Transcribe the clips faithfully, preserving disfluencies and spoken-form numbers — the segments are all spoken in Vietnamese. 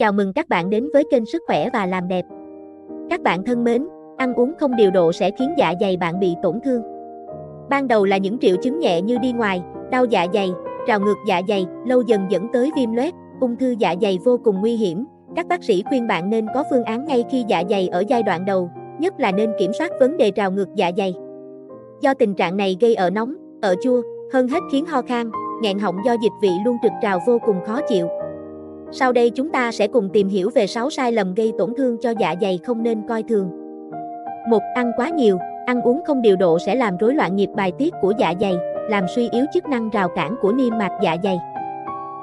Chào mừng các bạn đến với kênh Sức khỏe và Làm đẹp. Các bạn thân mến, ăn uống không điều độ sẽ khiến dạ dày bạn bị tổn thương. Ban đầu là những triệu chứng nhẹ như đi ngoài, đau dạ dày, trào ngược dạ dày, lâu dần dẫn tới viêm loét, ung thư dạ dày vô cùng nguy hiểm. Các bác sĩ khuyên bạn nên có phương án ngay khi dạ dày ở giai đoạn đầu, nhất là nên kiểm soát vấn đề trào ngược dạ dày. Do tình trạng này gây ở nóng, ở chua, hơn hết khiến ho khan, nghẹn họng do dịch vị luôn trực trào vô cùng khó chịu. Sau đây chúng ta sẽ cùng tìm hiểu về sáu sai lầm gây tổn thương cho dạ dày không nên coi thường. một. Ăn quá nhiều, ăn uống không điều độ sẽ làm rối loạn nhịp bài tiết của dạ dày, làm suy yếu chức năng rào cản của niêm mạc dạ dày.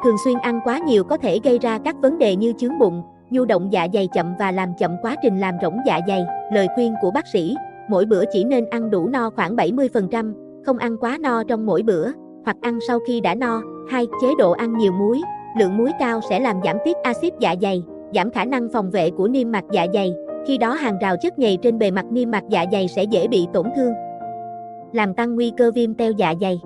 Thường xuyên ăn quá nhiều có thể gây ra các vấn đề như chướng bụng, nhu động dạ dày chậm và làm chậm quá trình làm rỗng dạ dày. Lời khuyên của bác sĩ, mỗi bữa chỉ nên ăn đủ no khoảng bảy mươi phần trăm, không ăn quá no trong mỗi bữa, hoặc ăn sau khi đã no. hai. Chế độ ăn nhiều muối. Lượng muối cao sẽ làm giảm tiết axit dạ dày, giảm khả năng phòng vệ của niêm mạc dạ dày, khi đó hàng rào chất nhầy trên bề mặt niêm mạc dạ dày sẽ dễ bị tổn thương, làm tăng nguy cơ viêm teo dạ dày.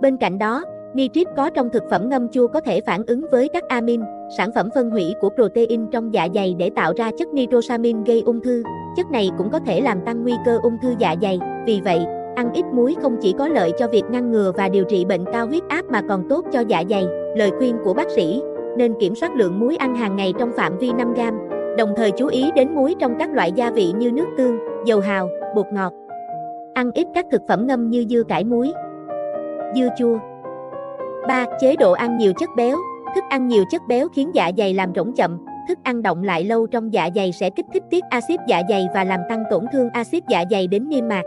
Bên cạnh đó, nitrit có trong thực phẩm ngâm chua có thể phản ứng với các amin, sản phẩm phân hủy của protein trong dạ dày để tạo ra chất nitrosamin gây ung thư. Chất này cũng có thể làm tăng nguy cơ ung thư dạ dày. Vì vậy, ăn ít muối không chỉ có lợi cho việc ngăn ngừa và điều trị bệnh cao huyết áp mà còn tốt cho dạ dày. Lời khuyên của bác sĩ, nên kiểm soát lượng muối ăn hàng ngày trong phạm vi năm gam, đồng thời chú ý đến muối trong các loại gia vị như nước tương, dầu hào, bột ngọt. Ăn ít các thực phẩm ngâm như dưa cải muối, dưa chua. ba. Chế độ ăn nhiều chất béo. Thức ăn nhiều chất béo khiến dạ dày làm rỗng chậm, thức ăn đọng lại lâu trong dạ dày sẽ kích thích tiết axit dạ dày và làm tăng tổn thương axit dạ dày đến niêm mạc.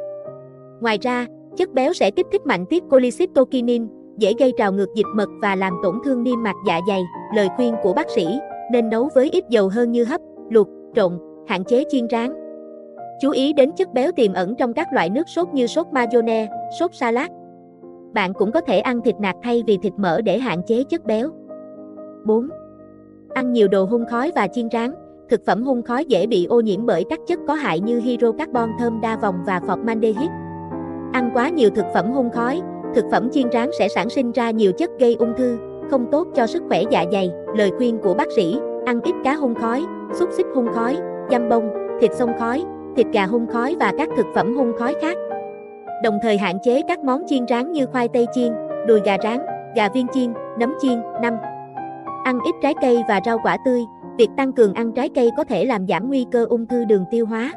Ngoài ra, chất béo sẽ kích thích mạnh tiết cholecystokinin, dễ gây trào ngược dịch mật và làm tổn thương niêm mạc dạ dày. Lời khuyên của bác sĩ, nên nấu với ít dầu hơn như hấp, luộc, trộn, hạn chế chiên rán. Chú ý đến chất béo tiềm ẩn trong các loại nước sốt như sốt mayonnaise, sốt salad. Bạn cũng có thể ăn thịt nạc thay vì thịt mỡ để hạn chế chất béo. bốn. Ăn nhiều đồ hun khói và chiên rán. Thực phẩm hun khói dễ bị ô nhiễm bởi các chất có hại như hydrocarbon thơm đa vòng và formaldehyde. Ăn quá nhiều thực phẩm hun khói, thực phẩm chiên rán sẽ sản sinh ra nhiều chất gây ung thư, không tốt cho sức khỏe dạ dày. Lời khuyên của bác sĩ, ăn ít cá hun khói, xúc xích hun khói, giam bông, thịt xông khói, thịt gà hun khói và các thực phẩm hun khói khác. Đồng thời hạn chế các món chiên rán như khoai tây chiên, đùi gà rán, gà viên chiên, nấm chiên. năm. Ăn ít trái cây và rau quả tươi. Việc tăng cường ăn trái cây có thể làm giảm nguy cơ ung thư đường tiêu hóa.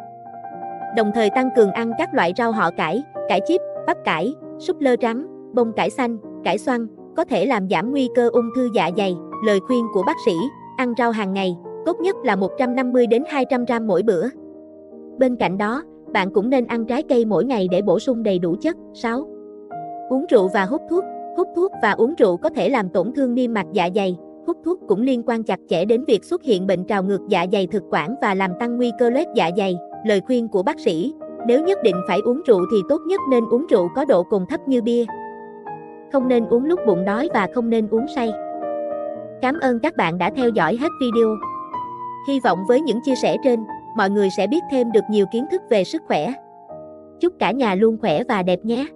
Đồng thời tăng cường ăn các loại rau họ cải, cải chip, bắp cải, súp lơ trắng, bông cải xanh, cải xoăn, có thể làm giảm nguy cơ ung thư dạ dày. Lời khuyên của bác sĩ, ăn rau hàng ngày, tốt nhất là một trăm năm mươi đến hai trăm gam mỗi bữa. Bên cạnh đó, bạn cũng nên ăn trái cây mỗi ngày để bổ sung đầy đủ chất. sáu. Uống rượu và hút thuốc. Hút thuốc và uống rượu có thể làm tổn thương niêm mạc dạ dày. Hút thuốc cũng liên quan chặt chẽ đến việc xuất hiện bệnh trào ngược dạ dày thực quản và làm tăng nguy cơ loét dạ dày. Lời khuyên của bác sĩ, nếu nhất định phải uống rượu thì tốt nhất nên uống rượu có độ cồn thấp như bia. Không nên uống lúc bụng đói và không nên uống say. Cảm ơn các bạn đã theo dõi hết video. Hy vọng với những chia sẻ trên, mọi người sẽ biết thêm được nhiều kiến thức về sức khỏe. Chúc cả nhà luôn khỏe và đẹp nhé!